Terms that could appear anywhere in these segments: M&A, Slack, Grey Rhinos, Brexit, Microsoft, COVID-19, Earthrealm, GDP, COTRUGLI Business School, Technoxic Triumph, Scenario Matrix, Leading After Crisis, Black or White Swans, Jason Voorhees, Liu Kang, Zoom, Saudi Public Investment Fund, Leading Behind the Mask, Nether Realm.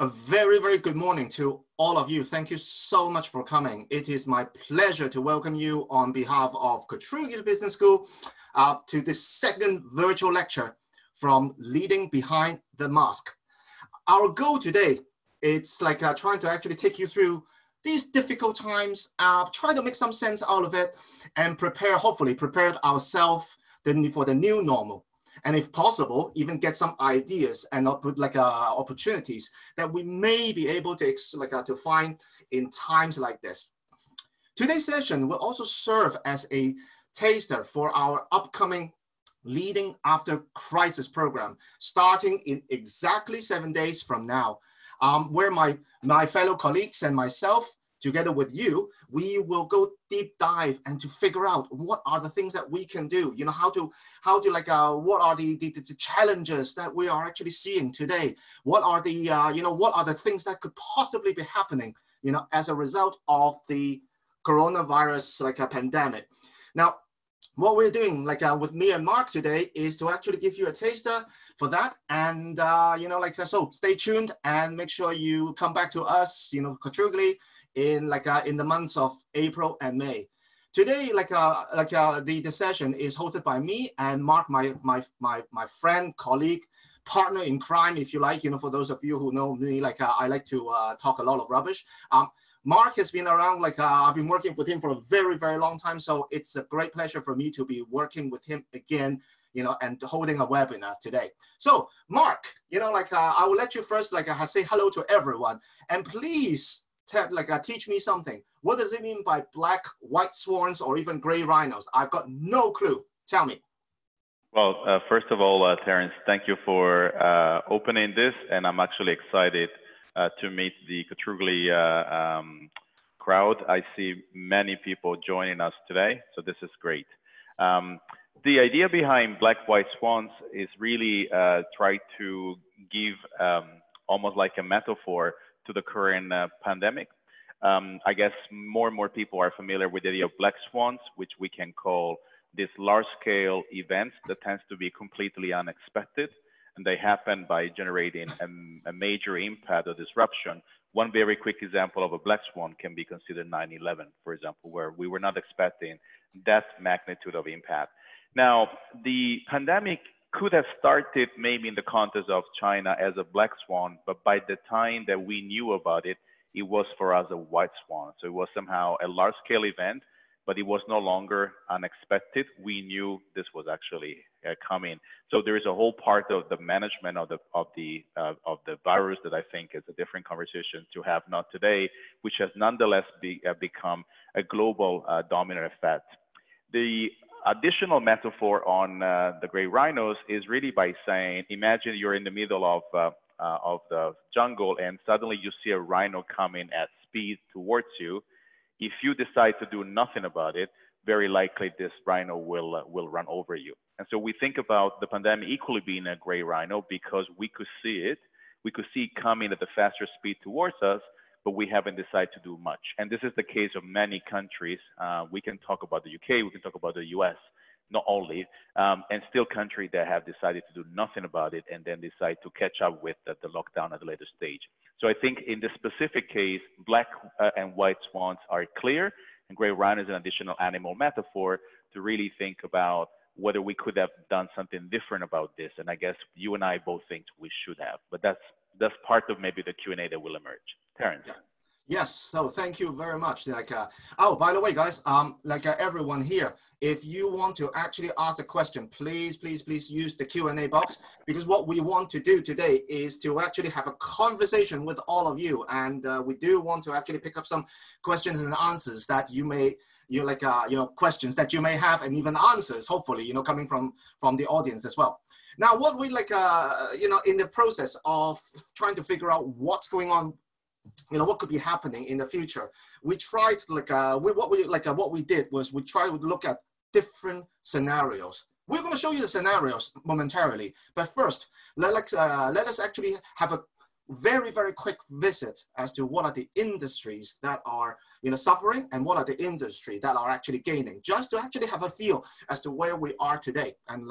A very, very good morning to all of you. Thank you so much for coming. It is my pleasure to welcome you on behalf of COTRUGLI Business School to the second virtual lecture from Leading Behind the Mask. Our goal today, it's like trying to actually take you through these difficult times, try to make some sense out of it and prepare, hopefully prepare ourselves for the new normal. And if possible, even get some ideas and opportunities that we may be able to find in times like this. Today's session will also serve as a taster for our upcoming Leading After Crisis program, starting in exactly 7 days from now, where my fellow colleagues and myself, together with you, we will go deep dive and to figure out what are the things that we can do. You know, what are the challenges that we are actually seeing today? What are the what are the things that could possibly be happening, you know, as a result of the coronavirus pandemic? Now, what we're doing with me and Mark today is to actually give you a taster for that, and so stay tuned and make sure you come back to us, you know, COTRUGLI, in the months of April and May. Today, the session is hosted by me and Mark, my friend, colleague, partner in crime, if you like. You know, for those of you who know me, I like to talk a lot of rubbish. Mark has been around, I've been working with him for a very, very long time. So it's a great pleasure for me to be working with him again, you know, and holding a webinar today. So Mark, you know, I will let you first, say hello to everyone. And please, teach me something. What does it mean by black, white swans, or even grey rhinos? I've got no clue. Tell me. Well, first of all, Terence, thank you for opening this. And I'm actually excited to meet the COTRUGLI crowd. I see many people joining us today, so this is great. The idea behind Black White Swans is really try to give almost like a metaphor to the current pandemic. I guess more and more people are familiar with the idea of Black Swans, which we can call these large-scale events that tends to be completely unexpected. And they happen by generating a major impact or disruption. One very quick example of a black swan can be considered 9/11, for example, where we were not expecting that magnitude of impact. Now, the pandemic could have started maybe in the context of China as a black swan, but by the time that we knew about it, it was for us a white swan. So it was somehow a large-scale event, but it was no longer unexpected. We knew this was actually coming. So there is a whole part of the management of the virus that I think is a different conversation to have not today, which has nonetheless become a global dominant effect. The additional metaphor on the grey rhinos is really by saying, imagine you're in the middle of the jungle and suddenly you see a rhino coming at speed towards you. If you decide to do nothing about it, very likely this rhino will run over you. And so we think about the pandemic equally being a grey rhino because we could see it. We could see it coming at the faster speed towards us, but we haven't decided to do much. And this is the case of many countries. We can talk about the UK, we can talk about the US, not only, and still countries that have decided to do nothing about it and then decide to catch up with the lockdown at a later stage. So I think in this specific case, black and white swans are clear, and grey rhino is an additional animal metaphor to really think about whether we could have done something different about this. And I guess you and I both think we should have, but that's part of maybe the Q&A that will emerge. Terence. Yeah. Yes, so thank you very much. Oh, by the way, guys, everyone here, if you want to actually ask a question, please use the Q&A box, because what we want to do today is to actually have a conversation with all of you, and we do want to actually pick up some questions and answers that you may, questions that you may have, and even answers, hopefully, you know, coming from the audience as well. Now, what we in the process of trying to figure out what's going on, you know, what could be happening in the future, we tried what we did was we tried to look at different scenarios. We're going to show you the scenarios momentarily, but first let us actually have a very, very quick visit as to what are the industries that are, you know, suffering and what are the industries that are actually gaining, just to actually have a feel as to where we are today and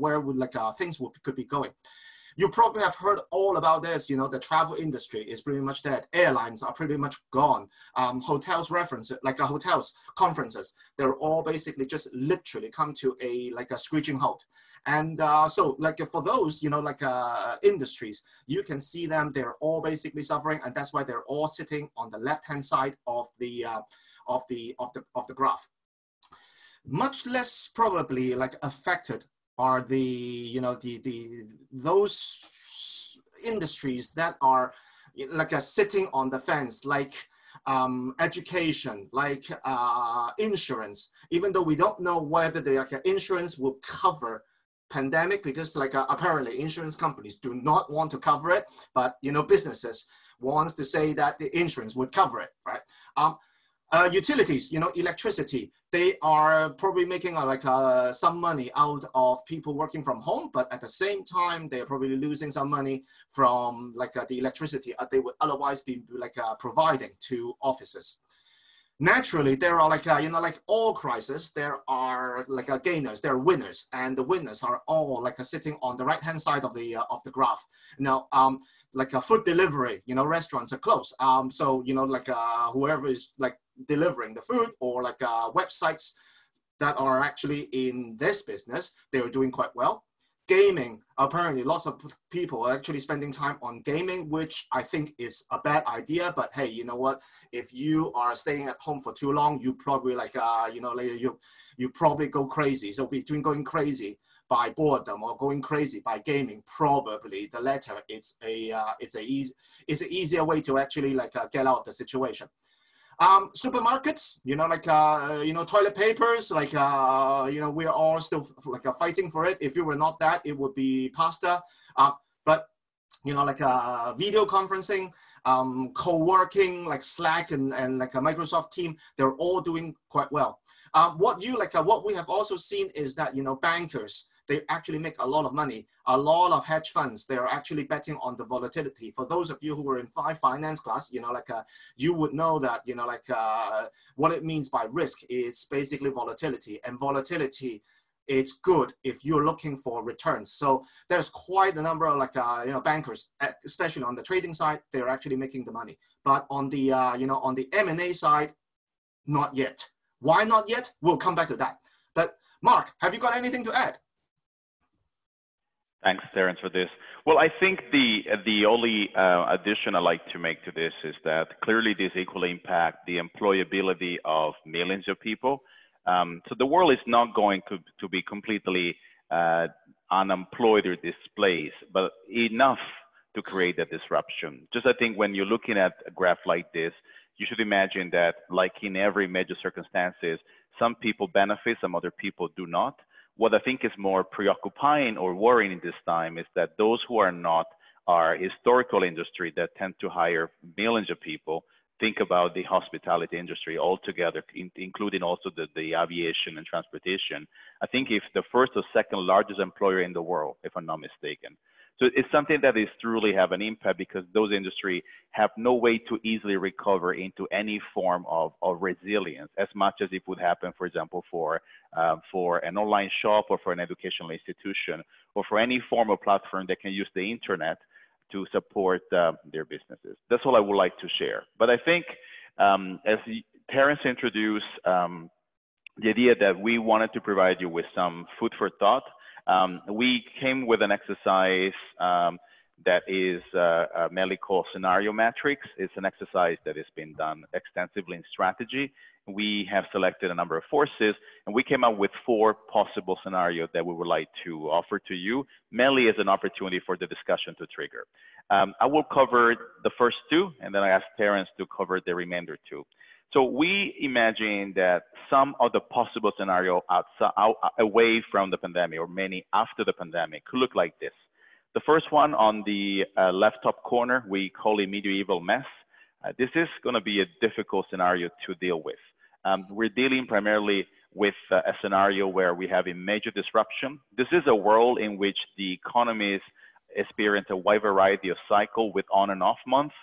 where things could be going. You probably have heard all about this. You know, the travel industry is pretty much dead. Airlines are pretty much gone. Hotels references, like the hotels, conferences, they're all basically just literally come to a, like a screeching halt. And so like for those, you know, like industries, you can see them, they're all basically suffering, and that's why they're all sitting on the left-hand side of the graph. Much less probably like affected are the, you know, those industries that are like sitting on the fence, like education, like insurance, even though we don't know whether the insurance will cover pandemic, because like apparently insurance companies do not want to cover it, but you know, businesses wants to say that the insurance would cover it, right? Utilities, you know, electricity, they are probably making like some money out of people working from home, but at the same time, they're probably losing some money from like the electricity they would otherwise be like providing to offices. Naturally, there are like, you know, like all crises, there are like gainers, there are winners, and the winners are all like sitting on the right-hand side of the graph. Now, like food delivery, you know, restaurants are closed. So, you know, like whoever is like delivering the food, or like websites that are actually in this business, they are doing quite well. Gaming, apparently lots of people are actually spending time on gaming, which I think is a bad idea, but hey, you know what, if you are staying at home for too long, you probably like, you know, like you probably go crazy. So between going crazy by boredom or going crazy by gaming, probably the latter, it's an easier way to actually like get out of the situation. Supermarkets, you know, like, you know, toilet papers, like, you know, we are all still like fighting for it. If it were not that, it would be pasta. But, you know, like video conferencing, co-working, like Slack and like a Microsoft Teams, they're all doing quite well. What we have also seen is that, you know, bankers, they actually make a lot of money. A lot of hedge funds, they are actually betting on the volatility. For those of you who were in finance class, you know, like you would know that, you know, like what it means by risk is basically volatility. And volatility, it's good if you're looking for returns. So there's quite a number of like, you know, bankers, especially on the trading side, they're actually making the money. But on the, you know, on the M&A side, not yet. Why not yet? We'll come back to that. But Mark, have you got anything to add? Thanks, Terence, for this. Well, I think the only addition I'd like to make to this is that clearly this equally impacts the employability of millions of people. So the world is not going to be completely unemployed or displaced, but enough to create a disruption. Just I think when you're looking at a graph like this, you should imagine that like in every major circumstances, some people benefit, some other people do not. What I think is more preoccupying or worrying in this time is that those who are not are historical industry that tend to hire millions of people. Think about the hospitality industry altogether, including also the aviation and transportation. I think it's the first or second largest employer in the world, if I'm not mistaken. So it's something that is truly have an impact because those industries have no way to easily recover into any form of resilience as much as it would happen, for example, for an online shop or for an educational institution or for any form of platform that can use the internet to support their businesses. That's all I would like to share. But I think as Terence introduced the idea that we wanted to provide you with some food for thought, we came with an exercise that is mainly called Scenario Matrix. It's an exercise that has been done extensively in strategy. We have selected a number of forces, and we came up with 4 possible scenarios that we would like to offer to you, mainly as an opportunity for the discussion to trigger. I will cover the first 2, and then I ask Terence to cover the remainder 2. So we imagine that some of the possible scenario away from the pandemic or many after the pandemic could look like this. The first one on the left top corner, we call it medieval mess. This is going to be a difficult scenario to deal with. We're dealing primarily with a scenario where we have a major disruption. This is a world in which the economies experience a wide variety of cycle with on and off months.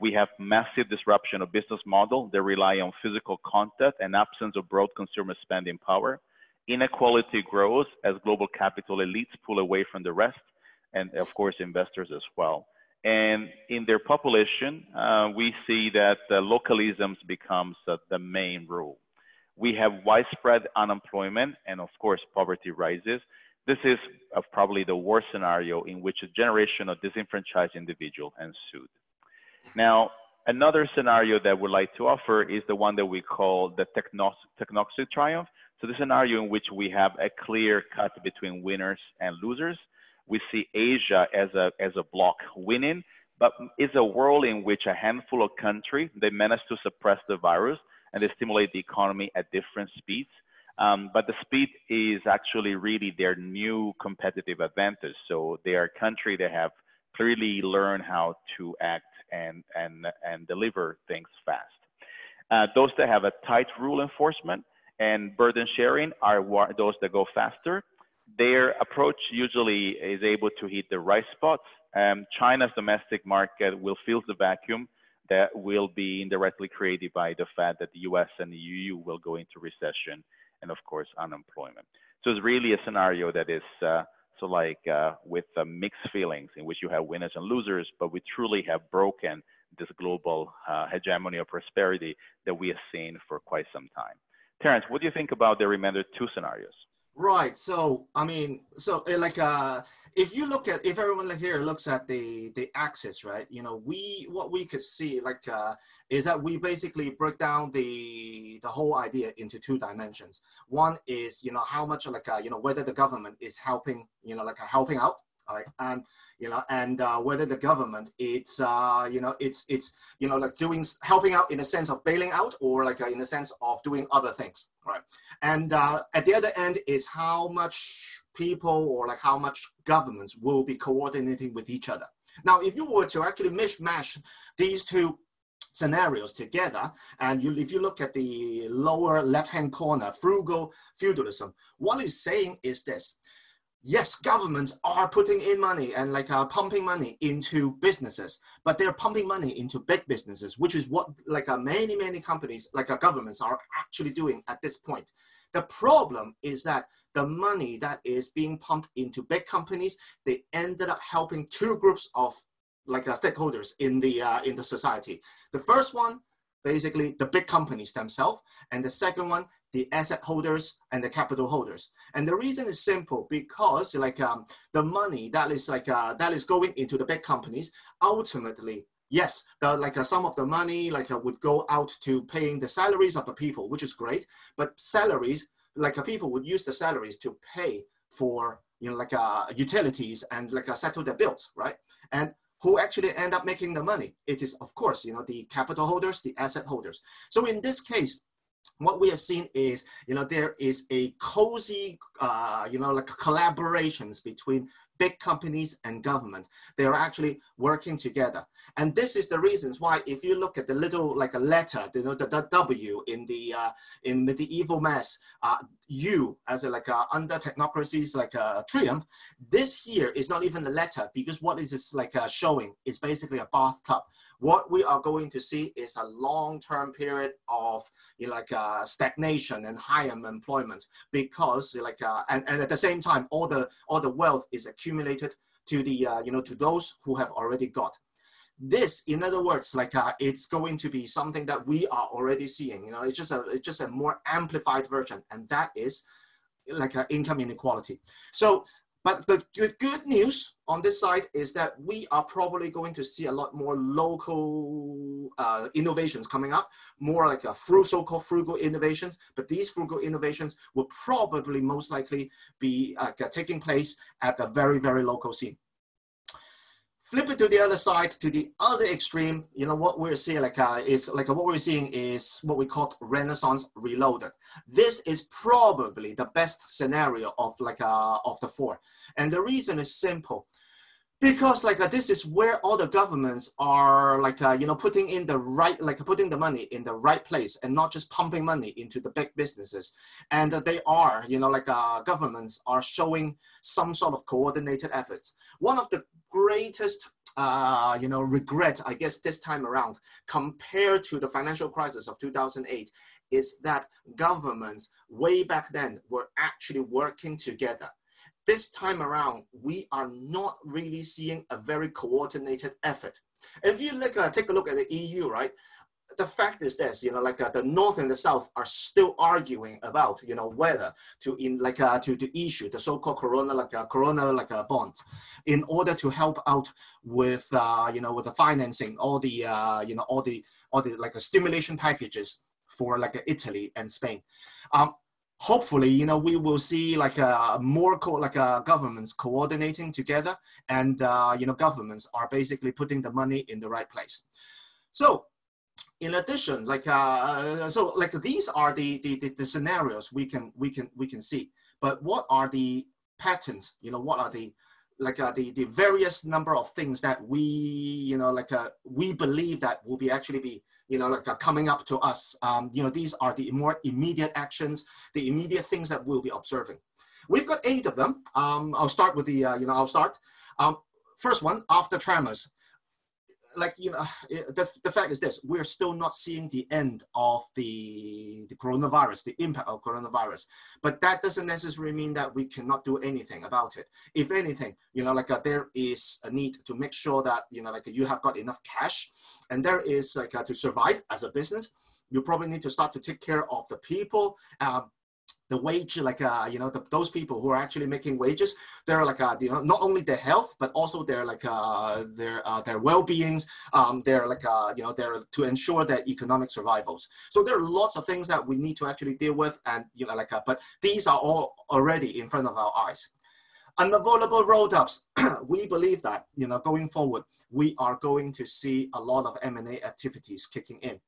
We have massive disruption of business model that rely on physical contact and absence of broad consumer spending power. Inequality grows as global capital elites pull away from the rest. and of course investors as well. And in their population, we see that localisms becomes the main rule. We have widespread unemployment and of course poverty rises. This is probably the worst scenario in which a generation of disenfranchised individuals ensued. Now, another scenario that we'd like to offer is the one that we call the Technoxic Triumph. So the scenario in which we have a clear cut between winners and losers. We see Asia as a block winning, but it's a world in which a handful of countries, they manage to suppress the virus and they stimulate the economy at different speeds. But the speed is actually really their new competitive advantage. So they are a country that have clearly learned how to act and deliver things fast. Those that have a tight rule enforcement and burden sharing are those that go faster. Their approach usually is able to hit the right spots. China's domestic market will fill the vacuum that will be indirectly created by the fact that the US and the EU will go into recession and of course unemployment. So it's really a scenario that is with mixed feelings in which you have winners and losers, but we truly have broken this global hegemony of prosperity that we have seen for quite some time. Terence, what do you think about the remainder two scenarios? Right. So, I mean, so like, if you look at, if everyone here looks at the axis, right, you know, what we could see, like, is that we basically break down the whole idea into two dimensions. One is, you know, how much, like, you know, whether the government is helping, you know, like helping out. All right, and you know, and whether the government it's you know it's you know like doing helping out in a sense of bailing out or like in a sense of doing other things, right? And at the other end is how much people or like how much governments will be coordinating with each other. Now, if you were to actually mishmash these two scenarios together, and if you look at the lower left-hand corner, frugal feudalism, what it's saying is this. Yes, governments are putting in money and like are pumping money into businesses, but they're pumping money into big businesses, which is what like many companies, like our governments are actually doing at this point. The problem is that the money that is being pumped into big companies, they ended up helping two groups of like stakeholders in the society. The first one, basically the big companies themselves, and the second one, the asset holders and the capital holders. And the reason is simple, because like the money that is like that is going into the big companies, ultimately, yes, some of the money like would go out to paying the salaries of the people, which is great. But salaries, like people would use the salaries to pay for you know like utilities and like settle their bills, right? And who actually end up making the money? It is of course you know the capital holders, the asset holders. So in this case, what we have seen is, you know, there is a cozy, you know, like collaborations between big companies and government. They are actually working together. And this is the reasons why, if you look at the little, like a letter, you know, the W in the in medieval mass, U as a, like under technocracies, like a triumph, this here is not even a letter, because what is this like showing is basically a bathtub. What we are going to see is a long-term period of you know, like stagnation and high unemployment, because like and at the same time all the wealth is accumulated to the you know to those who have already got. This, in other words, like it's going to be something that we are already seeing. You know, it's just a more amplified version, and that is like income inequality. So. But the good news on this side is that we are probably going to see a lot more local innovations coming up, more like so-called frugal innovations. But these frugal innovations will probably most likely be taking place at a very, very local scene. Flip it to the other side, to the other extreme. You know what we're seeing, like is like what we're seeing is what we call Renaissance Reloaded. This is probably the best scenario of like of the four, and the reason is simple, because like this is where all the governments are like you know putting in the right putting the money in the right place and not just pumping money into the big businesses, and they are you know like governments are showing some sort of coordinated efforts. One of the greatest you know regret, I guess, this time around compared to the financial crisis of 2008 is that governments way back then were actually working together, This time around, we are not really seeing a very coordinated effort. If you look, take a look at the EU, right? The fact is this, you know, like the North and the South are still arguing about, you know, whether to issue the so-called corona bond in order to help out with, you know, with the financing, all the, you know, all the like stimulation packages for like Italy and Spain. Hopefully, you know, we will see like more governments coordinating together, and you know, governments are basically putting the money in the right place. So, in addition, like these are the scenarios we can see. But what are the patterns? You know, what are the the various number of things that we, you know, we believe that will be actually be, you know, coming up to us. You know, these are the more immediate actions, the immediate things that we'll be observing. We've got 8 of them. I'll start with the, you know, first one, after tremors. Like, you know, the fact is this, we're still not seeing the end of the coronavirus, the impact of coronavirus. But that doesn't necessarily mean that we cannot do anything about it. If anything, you know, there is a need to make sure that, you know, you have got enough cash, and there is to survive as a business, you probably need to start to take care of the people, the wage, you know, those people who are actually making wages, they're you know, not only their health, but also their their well-beings, they're you know, they're to ensure their economic survivals. So there are lots of things that we need to actually deal with, and you know, but these are all already in front of our eyes. Unavoidable roll-ups. We believe that, you know, going forward, we are going to see a lot of M&A activities kicking in.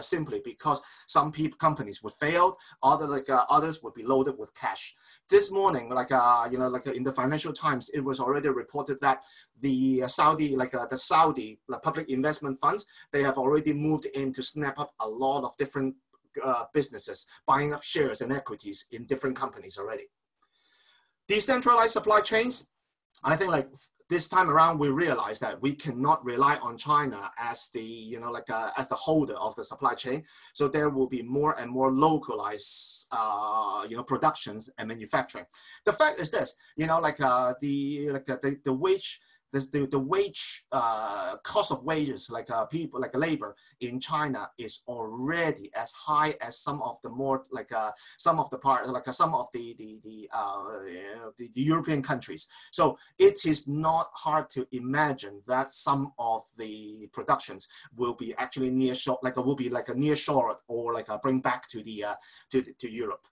Simply because some companies would fail, other others would be loaded with cash. This morning, you know, in the Financial Times, it was already reported that the Saudi, the Saudi Public Investment Funds, they have already moved in to snap up a lot of different businesses, buying up shares and equities in different companies already. Decentralized supply chains, I think this time around, we realized that we cannot rely on China as the, you know, as the holder of the supply chain. So there will be more and more localized, you know, productions and manufacturing. The fact is this, you know, the wage, the wage cost of wages, people, labor in China is already as high as some of the more, some of the part, some of the European countries. So it is not hard to imagine that some of the productions will be actually nearshore, will be nearshored or bring back to the to Europe.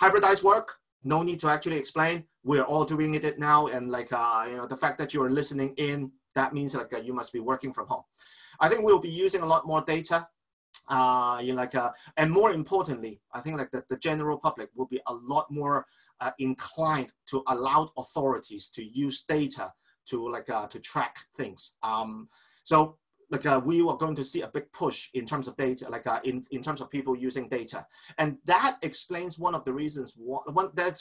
Hybridized work. No need to actually explain. We're all doing it now, and you know, the fact that you are listening in, that means you must be working from home. I think we'll be using a lot more data, you know, and more importantly, I think the general public will be a lot more inclined to allow authorities to use data to to track things. So. We are going to see a big push in terms of data, in terms of people using data, and that explains one of the reasons. That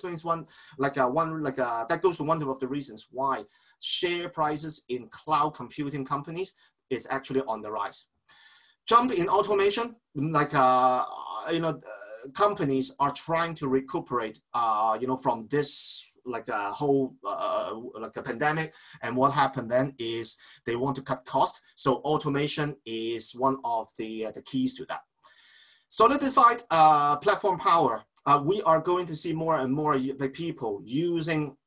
goes to one of the reasons why share prices in cloud computing companies is actually on the rise. Jump in automation, you know, companies are trying to recuperate, you know, from this. Whole a pandemic, and what happened then is they want to cut costs, so automation is one of the keys to that. Solidified platform power. We are going to see more and more the people using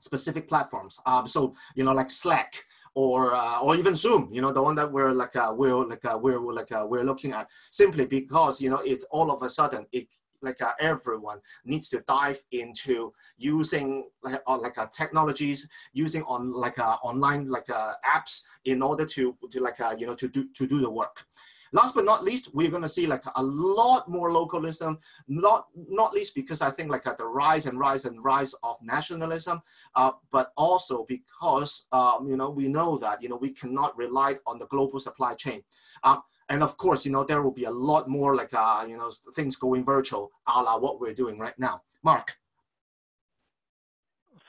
specific platforms, so you know, Slack or even Zoom, you know, the one that we're we're looking at, simply because, you know, it's all of a sudden it everyone needs to dive into using technologies, using on online apps in order to you know, to do the work. Last but not least, we're going to see a lot more localism, not least because I think the rise of nationalism, but also because you know, we know that, you know, we cannot rely on the global supply chain. And of course, you know, there will be a lot more you know, things going virtual, a la what we're doing right now. Mark.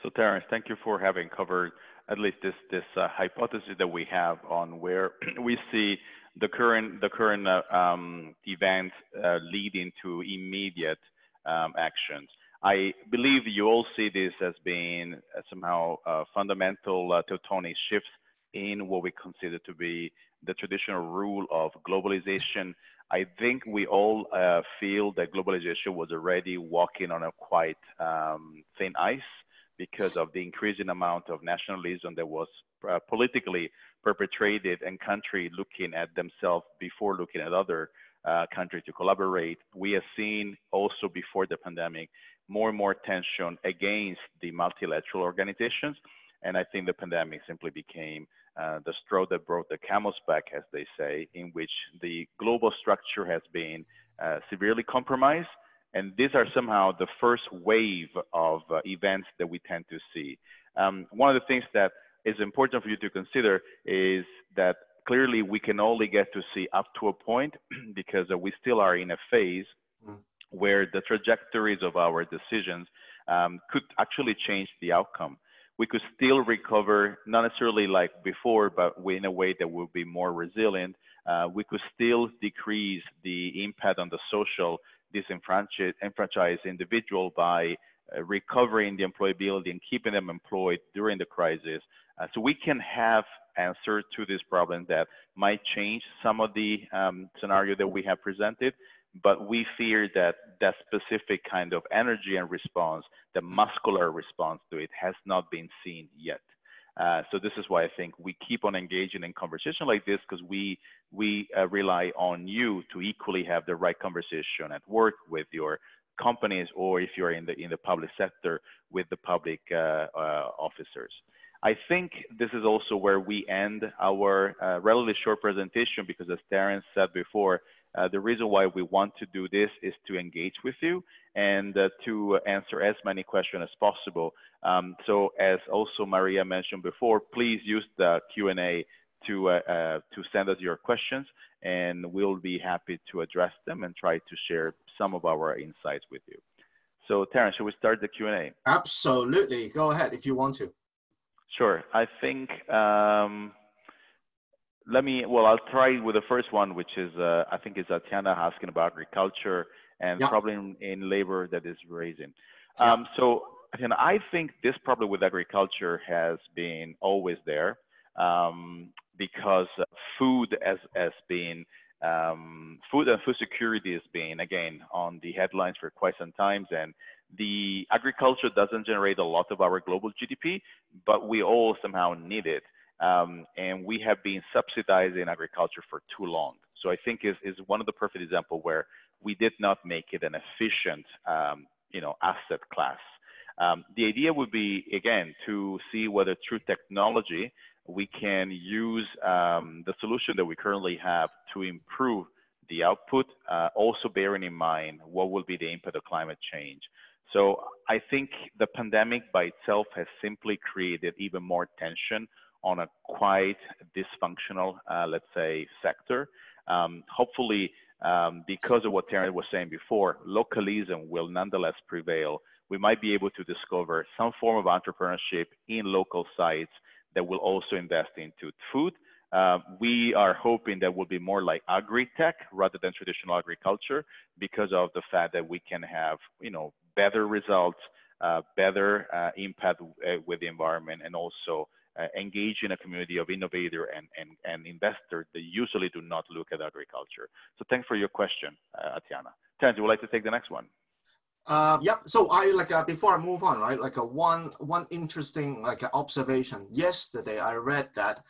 So Terence, thank you for having covered at least this hypothesis that we have on where we see the current events leading to immediate actions. I believe you all see this as being somehow a fundamental tectonic shift in what we consider to be the traditional rule of globalization. I think we all feel that globalization was already walking on a quite thin ice because of the increasing amount of nationalism that was politically perpetrated and country looking at themselves before looking at other countries to collaborate. We have seen also before the pandemic, more and more tension against the multilateral organizations. And I think the pandemic simply became the straw that brought the camel's back, as they say, in which the global structure has been severely compromised. And these are somehow the first wave of events that we tend to see. One of the things that is important for you to consider is that clearly we can only get to see up to a point because we still are in a phase where the trajectories of our decisions could actually change the outcome. We could still recover, not necessarily like before, but in a way that will be more resilient. We could still decrease the impact on the social disenfranchised individual by recovering the employability and keeping them employed during the crisis. So we can have answers to this problem that might change some of the scenario that we have presented, but we fear that that specific kind of energy and response, the muscular response to it, has not been seen yet. So this is why I think we keep on engaging in conversation like this, because we rely on you to equally have the right conversation at work with your companies, or if you're in the public sector, with the public officers. I think this is also where we end our relatively short presentation, because as Terence said before, the reason why we want to do this is to engage with you and to answer as many questions as possible. So as also Maria mentioned before, please use the Q&A to send us your questions, and we'll be happy to address them and try to share some of our insights with you. So Terence, should we start the Q&A? Absolutely. Go ahead if you want to. Sure. I think... I'll try with the first one, which is, I think it's Tatiana asking about agriculture and problem in labor that is raising. So I think this problem with agriculture has been always there because food has been, food security has been, again, on the headlines for quite some time. And the agriculture doesn't generate a lot of our global GDP, but we all somehow need it. And we have been subsidizing agriculture for too long. So I think is one of the perfect examples where we did not make it an efficient, asset class. The idea would be, again, to see whether through technology, we can use the solution that we currently have to improve the output, also bearing in mind what will be the impact of climate change. So I think the pandemic by itself has simply created even more tension on a quite dysfunctional, let's say, sector. Hopefully, because of what Terence was saying before, localism will nonetheless prevail. We might be able to discover some form of entrepreneurship in local sites that will also invest into food. We are hoping that will be more like agri-tech rather than traditional agriculture, because of the fact that we can have, better results, better impact with the environment, and also engage in a community of innovator and investors that usually do not look at agriculture. So thanks for your question, Tatiana. Terence, would you like to take the next one? Yep. So before I move on, right? One interesting observation. Yesterday, I read that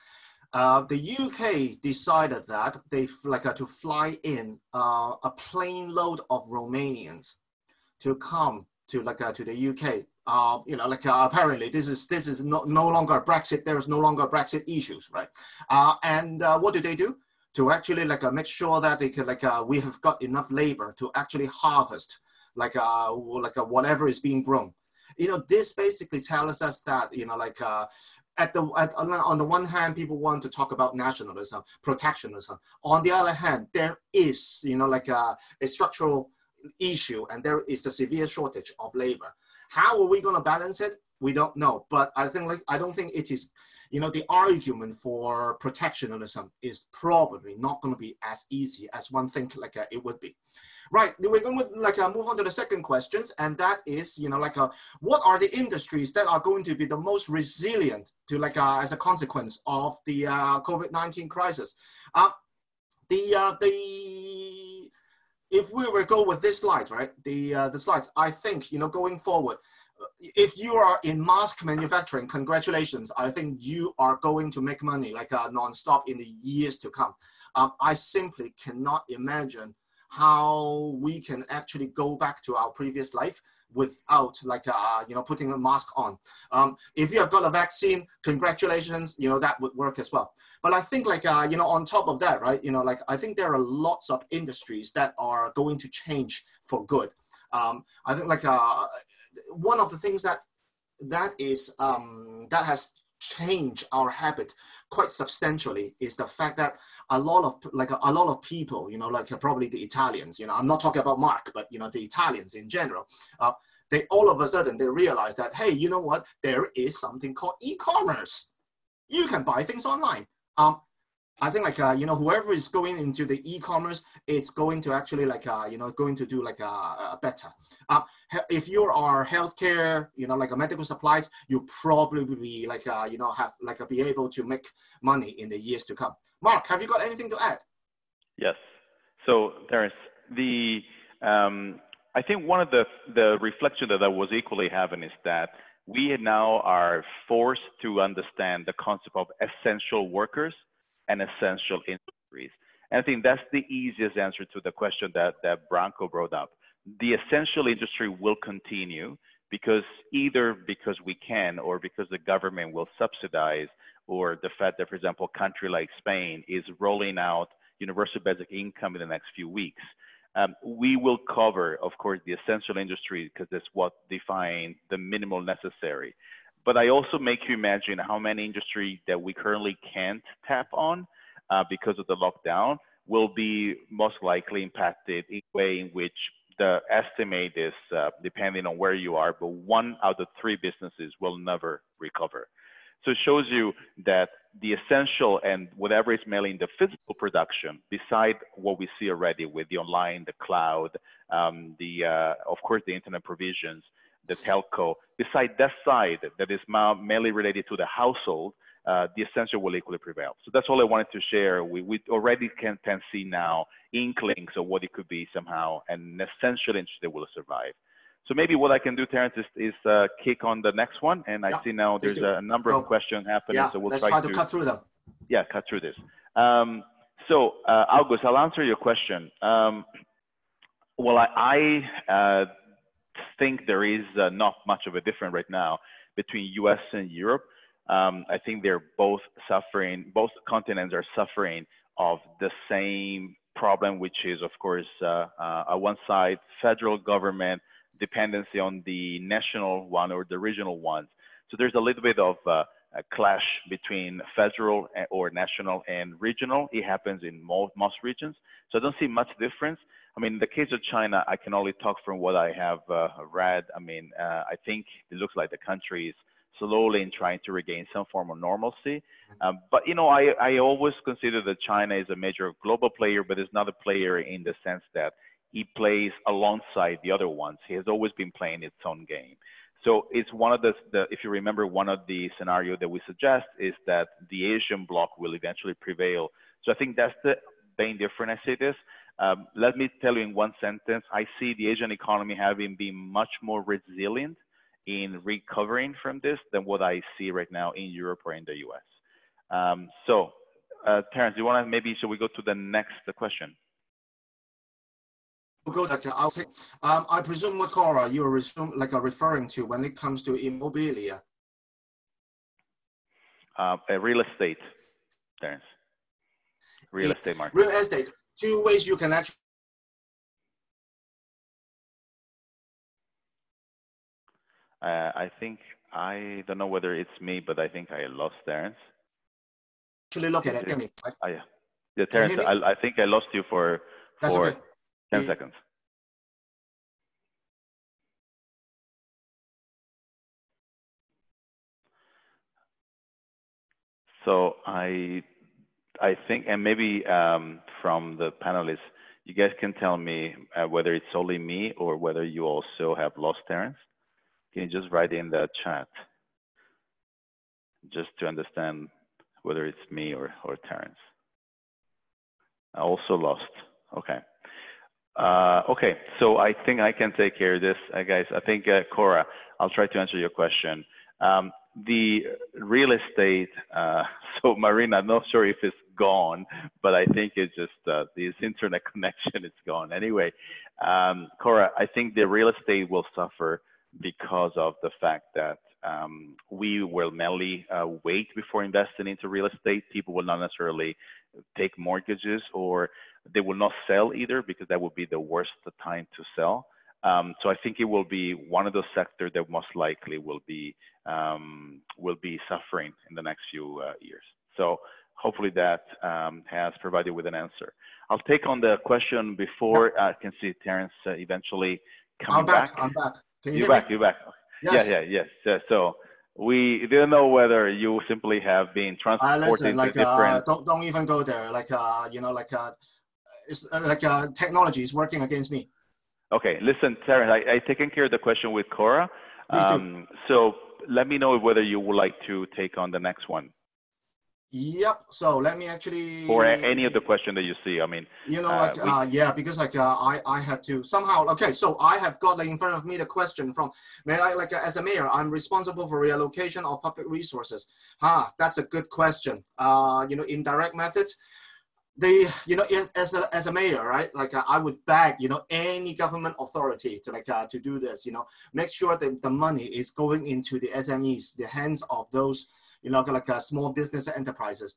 the UK decided that they to fly in a plane load of Romanians to come to the UK. Apparently this is no longer a Brexit. There is no longer Brexit issues, right? What do they do to actually make sure that they can we have got enough labor to actually harvest whatever is being grown? This basically tells us that on the one hand, people want to talk about nationalism, protectionism. On the other hand, there is a structural issue, and there is a severe shortage of labor. How are we going to balance it? we don't know. But I think, like, I don't think it is, you know, the argument for protectionism is probably not going to be as easy as one thinks like it would be. Right, we're going to like move on to the second question, and that is, you know, like what are the industries that are going to be the most resilient to like as a consequence of the COVID-19 crisis? If we were to go with this slide, right, the slides, I think, you know, going forward, if you are in mask manufacturing, congratulations. I think you are going to make money like non-stop in the years to come. I simply cannot imagine how we can actually go back to our previous life without like, you know, putting a mask on. If you have got a vaccine, congratulations, you know, that would work as well. But I think like, you know, on top of that, right, you know, like I think there are lots of industries that are going to change for good. I think like, one of the things that has changed our habit quite substantially is the fact that a lot of people, you know, like probably the Italians, you know, I'm not talking about Mark, but you know, the Italians in general, they all of a sudden they realize that, hey, you know what, there is something called e-commerce. You can buy things online. I think like, you know, whoever is going into the e-commerce, it's going to actually like, you know, going to do like better. If you are healthcare, you know, like a medical supplies, you probably like, you know, have like be able to make money in the years to come. Mark, have you got anything to add? Yes. So there's the, I think one of the reflection that I was equally having is that we now are forced to understand the concept of essential workers and essential industries. And I think that's the easiest answer to the question that Branko brought up. The essential industry will continue because either because we can or because the government will subsidize, or the fact that, for example, a country like Spain is rolling out universal basic income in the next few weeks. We will cover, of course, the essential industry because that's what defines the minimal necessary. But I also make you imagine how many industries that we currently can't tap on because of the lockdown will be most likely impacted in a way in which the estimate is, depending on where you are, but 1 out of 3 businesses will never recover. So it shows you that the essential and whatever is mainly in the physical production, beside what we see already with the online, the cloud, of course, the internet provisions, the telco, beside that side that is mainly related to the household, the essential will equally prevail. So that's all I wanted to share. We already can see now inklings of what it could be somehow, and an essential industry will survive. So maybe what I can do, Terence, is kick on the next one. And I see now there's a number of questions happening. Yeah, so we'll try to cut through them. Yeah, cut through this. So August, I'll answer your question. Well, I think there is not much of a difference right now between US and Europe. I think they're both suffering, both continents are suffering of the same problem, which is, of course, on one side, federal government dependency on the national one or the regional ones. So there's a little bit of a clash between federal or national and regional. It happens in most regions. So I don't see much difference. I mean, in the case of China, I can only talk from what I have read. I mean, I think it looks like the country is slowly trying to regain some form of normalcy. But, you know, I always consider that China is a major global player, but it's not a player in the sense that he plays alongside the other ones. He has always been playing its own game. So it's one of the if you remember, one of the scenario that we suggest is that the Asian bloc will eventually prevail. So I think that's the main difference. I say this. Let me tell you in one sentence, I see the Asian economy having been much more resilient in recovering from this than what I see right now in Europe or in the US. Terence, do you want to should we go to the next question? We'll go, Dr. I'll say, I presume what Cora you're referring to when it comes to immobilia. Real estate, Terence. Real estate market. Real estate. Two ways you can actually. I think, I don't know whether it's me, but I think I lost Terence. Actually, look at it. Yeah, Terence, I think I lost you for okay. 10 seconds. So I think, and maybe from the panelists, you guys can tell me whether it's only me or whether you also have lost Terence. Can you just write in the chat just to understand whether it's me or Terence? I also lost. Okay. Okay, so I think I can take care of this, guys. I think, Cora, I'll try to answer your question. The real estate, so Marina, I'm not sure if it's gone, but I think it's just this internet connection is gone. Anyway, Cora, I think the real estate will suffer because of the fact that we will mainly wait before investing into real estate. People will not necessarily take mortgages, or they will not sell either, because that would be the worst time to sell. So I think it will be one of those sectors that most likely will be suffering in the next few years. So hopefully that has provided with an answer. I'll take on the question before I can see Terence eventually coming back. I'm back. Can you hear me? You're back. Yes. Yes. So we didn't know whether you simply have been transported listen, like, to different. Don't even go there. Like you know, like it's like technology is working against me. Okay, listen, Terence, I've taken care of the question with Cora. So let me know whether you would like to take on the next one. Yep. So let me actually. Or any of the question that you see. I mean. You know, like yeah, because like I had to somehow. Okay, so I have got like in front of me the question from. May I like as a mayor, I'm responsible for reallocation of public resources. That's a good question. You know, indirect methods. They, you know, as a mayor, right? Like I would beg, you know, any government authority to like to do this. You know, make sure that the money is going into the SMEs, the hands of those. You know, like small business enterprises.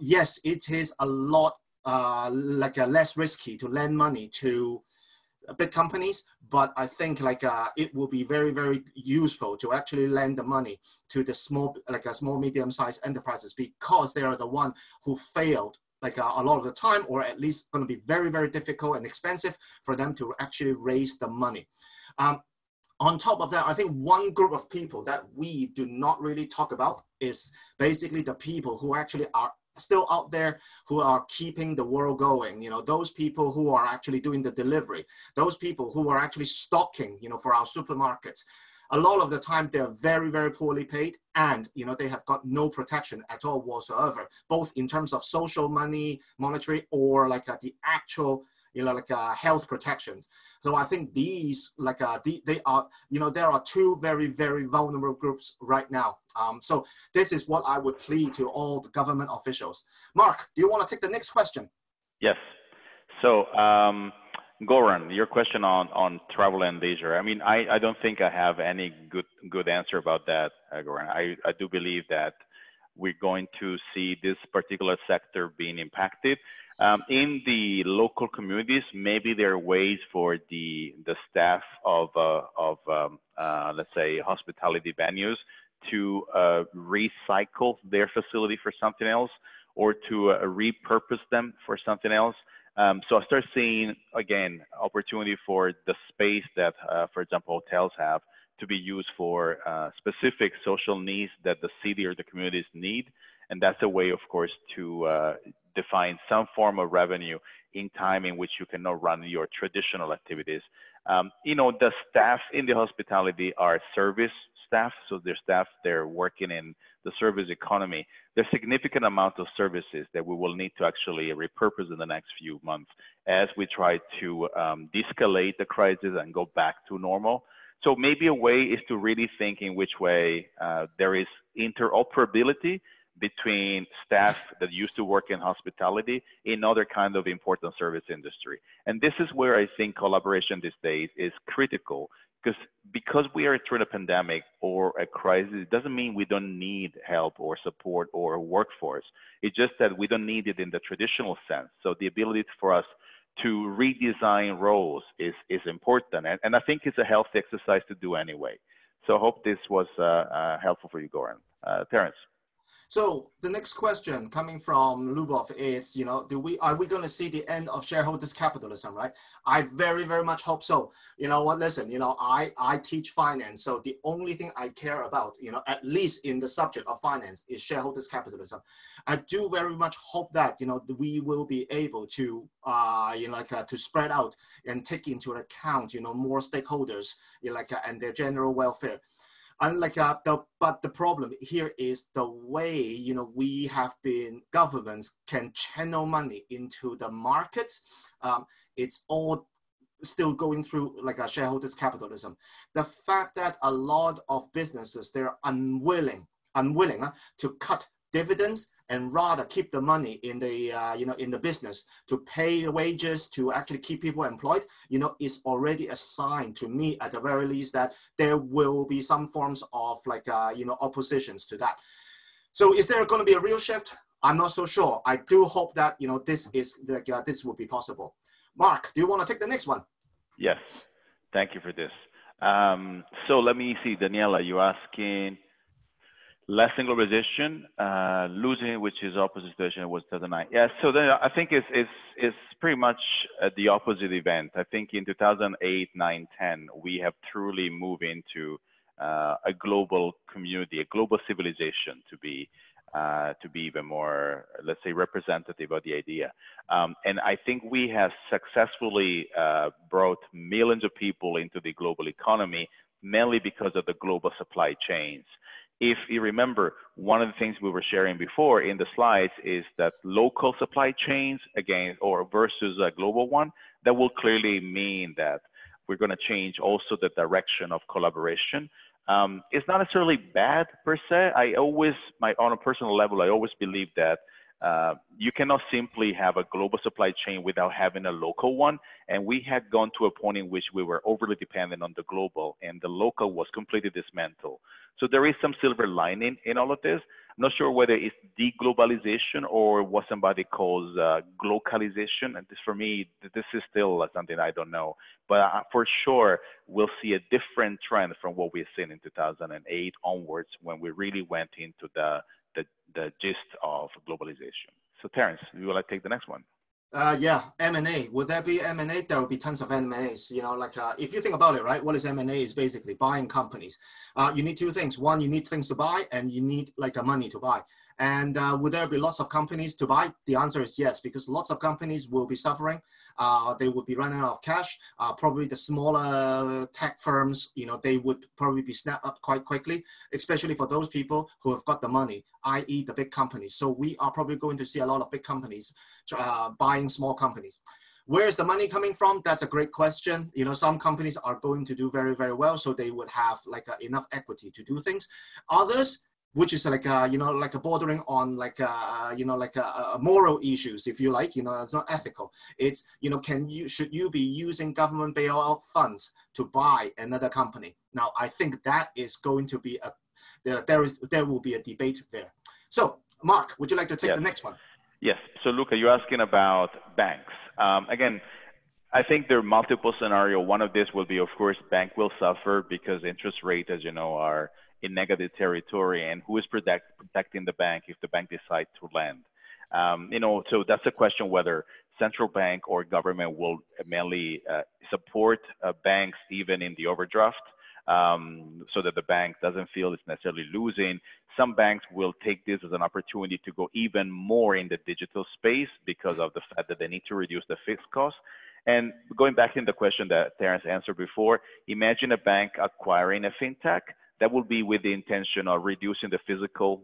Yes, it is a lot like less risky to lend money to big companies, but I think like it will be very, very useful to actually lend the money to the small, like small medium-sized enterprises, because they are the one who failed like a lot of the time, or at least going to be very, very difficult and expensive for them to actually raise the money. On top of that, I think one group of people that we do not really talk about is basically the people who actually are still out there, who are keeping the world going. You know, those people who are actually doing the delivery, those people who are actually stocking, you know, for our supermarkets. A lot of the time, they're very, very poorly paid, and, you know, they have got no protection at all whatsoever, both in terms of social money, monetary, or like the actual, you know, like health protections. So I think these, like they are, you know, there are two very, very vulnerable groups right now. So this is what I would plead to all the government officials. Mark, do you want to take the next question? Yes. So Goran, your question on travel and leisure. I mean, I don't think I have any good answer about that, Goran. I do believe that we're going to see this particular sector being impacted. In the local communities, maybe there are ways for the staff of let's say, hospitality venues to recycle their facility for something else, or to repurpose them for something else. So I start seeing, again, opportunity for the space that, for example, hotels have, to be used for specific social needs that the city or the communities need. And that's a way, of course, to define some form of revenue in time in which you cannot run your traditional activities. You know, the staff in the hospitality are service staff. So their staff, they're working in the service economy. There's significant amount of services that we will need to actually repurpose in the next few months as we try to de-escalate the crisis and go back to normal. So maybe a way is to really think in which way there is interoperability between staff that used to work in hospitality in other kind of important service industry. And this is where I think collaboration these days is critical, because we are through a pandemic or a crisis, it doesn't mean we don't need help or support or a workforce. It's just that we don't need it in the traditional sense. So the ability for us to redesign roles is important. And I think it's a healthy exercise to do anyway. So I hope this was helpful for you, Goran. Terence. So the next question coming from Lubov is, are we going to see the end of shareholders capitalism, right? I very, very much hope so. You know what, listen, I teach finance. So the only thing I care about, at least in the subject of finance, is shareholders capitalism. I do very much hope that, we will be able to, to spread out and take into account, more stakeholders, and their general welfare. But the problem here is the way, we have been, governments can channel money into the markets. It's all still going through a shareholders capitalism. The fact that a lot of businesses, they're unwilling to cut dividends and rather keep the money in the, in the business to pay the wages, to actually keep people employed, is already a sign to me at the very least that there will be some forms of oppositions to that. So is there going to be a real shift? I'm not so sure. I do hope that, this will be possible. Mark, do you want to take the next one? Yes, thank you for this. So let me see, Daniela, you're asking, less singularization, losing, which is opposite situation, was 2009. Yeah, so then I think it's pretty much the opposite event. I think in 2008, 9, 10, we have truly moved into a global community, a global civilization, to be even more, let's say, representative of the idea. And I think we have successfully brought millions of people into the global economy, mainly because of the global supply chains. If you remember, one of the things we were sharing before in the slides is that local supply chains, again, or versus a global one, that will clearly mean that we're going to change also the direction of collaboration. It's not necessarily bad per se. On a personal level, I always believe that you cannot simply have a global supply chain without having a local one. And we had gone to a point in which we were overly dependent on the global, and the local was completely dismantled. So there is some silver lining in all of this. I'm not sure whether it's deglobalization or what somebody calls glocalization. And this, for me, this is still something I don't know. But for sure, we'll see a different trend from what we've seen in 2008 onwards, when we really went into the gist of globalization. So Terence, you would like to take the next one? Yeah, M&A. Would there be M&A? There will be tons of M&As. If you think about it, right? What is M&A? Is basically buying companies. You need two things. One, you need things to buy, and you need money to buy. And would there be lots of companies to buy? The answer is yes, because lots of companies will be suffering. They would be running out of cash. Probably the smaller tech firms, they would probably be snapped up quite quickly, especially for those people who have got the money, i.e. the big companies. So we are probably going to see a lot of big companies buying small companies. Where is the money coming from? That's a great question. Some companies are going to do very, very well, so they would have enough equity to do things. Others, which is bordering on moral issues, if you like, it's not ethical. It's, should you be using government bailout funds to buy another company? Now, I think that is going to be there will be a debate there. So Mark, would you like to take the next one? Yes, so Luca, you're asking about banks. Again, I think there are multiple scenarios. One of this will be, of course, bank will suffer because interest rates, as you know, are in negative territory, and who is protecting the bank if the bank decides to lend? So that's a question whether central bank or government will mainly support banks even in the overdraft, so that the bank doesn't feel it's necessarily losing. Some banks will take this as an opportunity to go even more in the digital space because of the fact that they need to reduce the fixed costs. And going back in the question that Terence answered before, imagine a bank acquiring a fintech. That will be with the intention of reducing the physical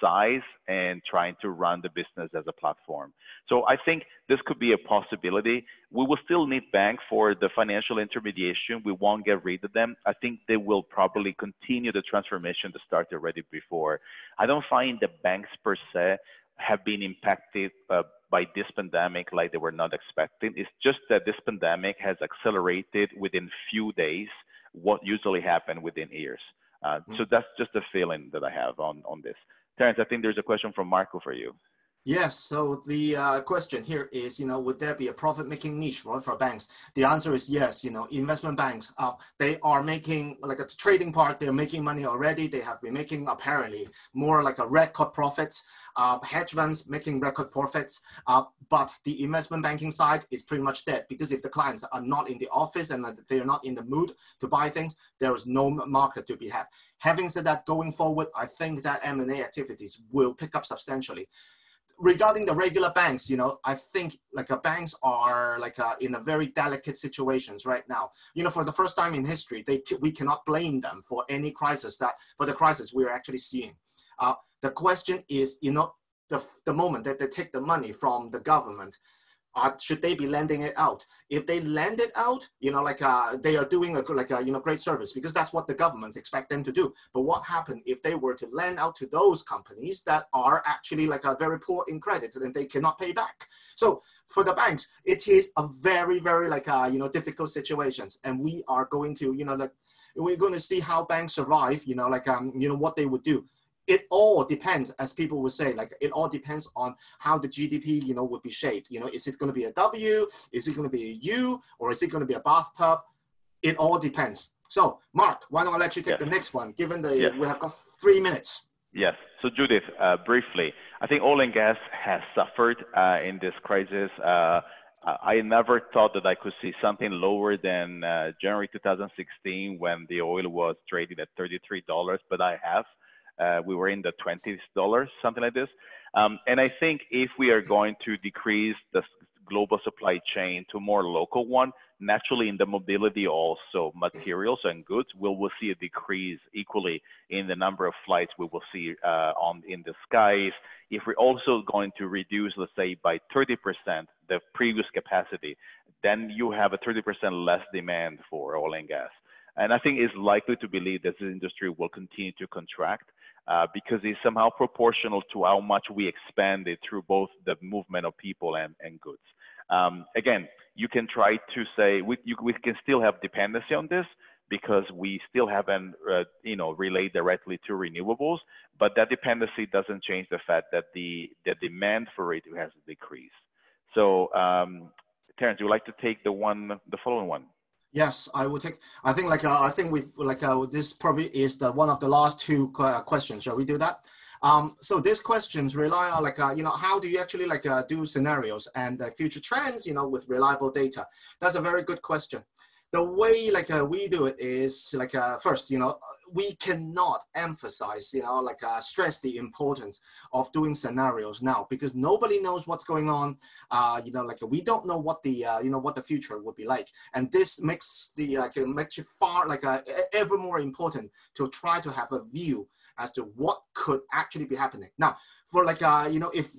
size and trying to run the business as a platform. So I think this could be a possibility. We will still need banks for the financial intermediation. We won't get rid of them. I think they will probably continue the transformation that started already before. I don't find the banks per se have been impacted by this pandemic like they were not expecting. It's just that this pandemic has accelerated within few days what usually happened within years. So that's just the feeling that I have on this. Terence, I think there's a question from Marco for you. Yes, so the question here is, would there be a profit-making niche for banks? The answer is yes. Investment banks, they are making, like at the trading part, they're making money already. They have been making apparently more like a record profits. Hedge funds making record profits, but the investment banking side is pretty much dead, because if the clients are not in the office and they're not in the mood to buy things, there is no market to be had. Having said that, going forward, I think that M&A activities will pick up substantially. Regarding the regular banks, I think like banks are like in a very delicate situations right now. For the first time in history, we cannot blame them for any crisis for the crisis we are actually seeing. The question is, the moment that they take the money from the government, should they be lending it out? If they lend it out, they are doing a great service, because that's what the government expect them to do. But what happened if they were to lend out to those companies that are actually very poor in credit and they cannot pay back? So for the banks, it is a very, very difficult situations, and we are going to we're going to see how banks survive. What they would do. It all depends, as people would say, it all depends on how the GDP, would be shaped. Is it going to be a W? Is it going to be a U? Or is it going to be a bathtub? It all depends. So, Mark, why don't I let you take the next one, given that we have got 3 minutes. Yes. So, Judith, briefly, I think oil and gas has suffered in this crisis. I never thought that I could see something lower than January 2016, when the oil was traded at $33, but I have. We were in the $20s, something like this. And I think if we are going to decrease the global supply chain to a more local one, naturally in the mobility also materials and goods, we'll see a decrease equally in the number of flights we will see in the skies. If we're also going to reduce, let's say, by 30% the previous capacity, then you have a 30% less demand for oil and gas. And I think it's likely to believe that this industry will continue to contract because it's somehow proportional to how much we expand it through both the movement of people and goods. Again, you can try to say we can still have dependency on this, because we still haven't, relate directly to renewables, but that dependency doesn't change the fact that the demand for it has decreased. So, Terence, would you like to take the following one? Yes, I would take. I think this probably is one of the last two questions. Shall we do that? So these questions rely on how do you actually do scenarios and future trends with reliable data? That's a very good question. The way we do it is first we cannot emphasize stress the importance of doing scenarios now, because nobody knows what's going on. We don't know what the what the future would be like, and this makes the makes it far ever more important to try to have a view as to what could actually be happening now. For if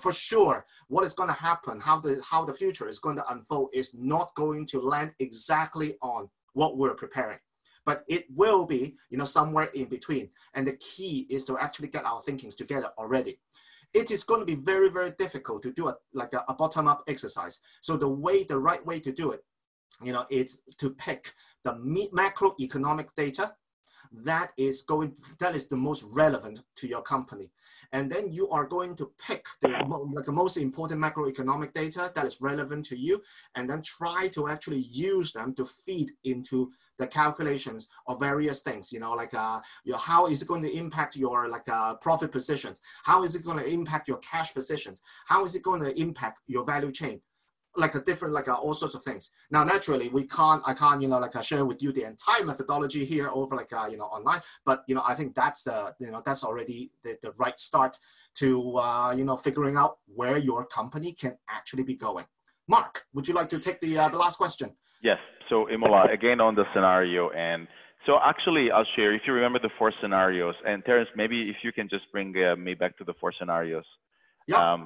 for sure what is going to happen, how the future is going to unfold is not going to land exactly on what we're preparing, but it will be somewhere in between. And the key is to actually get our thinkings together already. It is going to be very, very difficult to do a bottom-up exercise. So the right way to do it, it's to pick the macroeconomic data that is the most relevant to your company, and then you are going to pick the most important macroeconomic data that is relevant to you, and then try to actually use them to feed into the calculations of various things. How is it going to impact your profit positions? How is it going to impact your cash positions? How is it going to impact your value chain? All sorts of things. Now, naturally, I can't, share with you the entire methodology here over, online, but, I think that's that's already the right start to, figuring out where your company can actually be going. Mark, would you like to take the last question? Yes. So, Imola, again, on the scenario. And so actually, I'll share, if you remember the four scenarios, and Terence, maybe if you can just bring me back to the four scenarios. Yeah.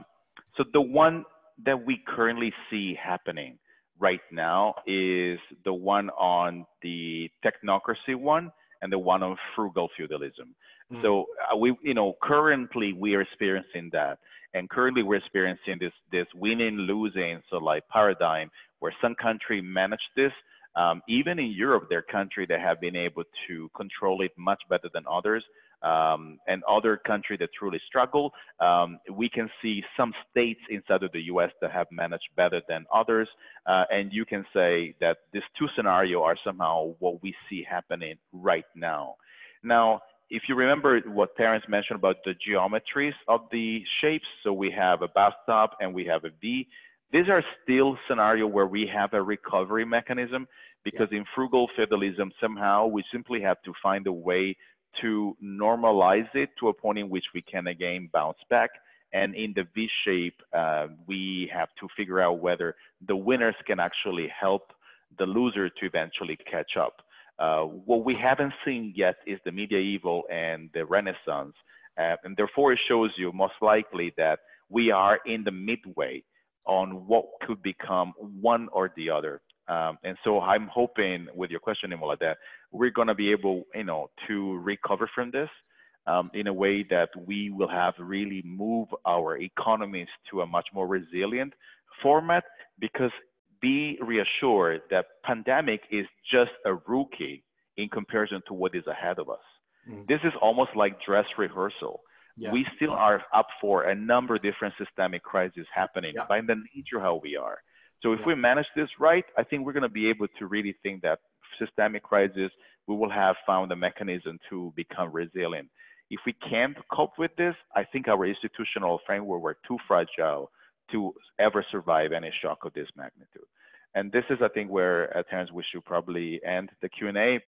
So the one that we currently see happening right now is the one on the technocracy one and the one on frugal feudalism. Mm. So currently we are experiencing that. And currently we're experiencing this winning, losing, so paradigm where some country manage this. Even in Europe, there are countries that have been able to control it much better than others. and other countries that truly struggle. We can see some states inside of the US that have managed better than others. And you can say that these two scenarios are somehow what we see happening right now. Now, if you remember what Terence mentioned about the geometries of the shapes, so we have a bathtub and we have a V. These are still scenarios where we have a recovery mechanism, because in frugal feudalism, somehow we simply have to find a way to normalize it to a point in which we can again bounce back. And in the V shape, we have to figure out whether the winners can actually help the loser to eventually catch up. What we haven't seen yet is the medieval and the Renaissance. And therefore it shows you most likely that we are in the midway on what could become one or the other. And so I'm hoping with your question, Imola, that we're going to be able, to recover from this in a way that we will have really move our economies to a much more resilient format, because be reassured that pandemic is just a rookie in comparison to what is ahead of us. This is almost like dress rehearsal. We still are up for a number of different systemic crises happening by the nature how we are. So if we manage this right, I think we're going to be able to really think that systemic crisis, we will have found a mechanism to become resilient. If we can't cope with this, I think our institutional framework were too fragile to ever survive any shock of this magnitude. And this is, I think, where, Terence, we should probably end the Q&A.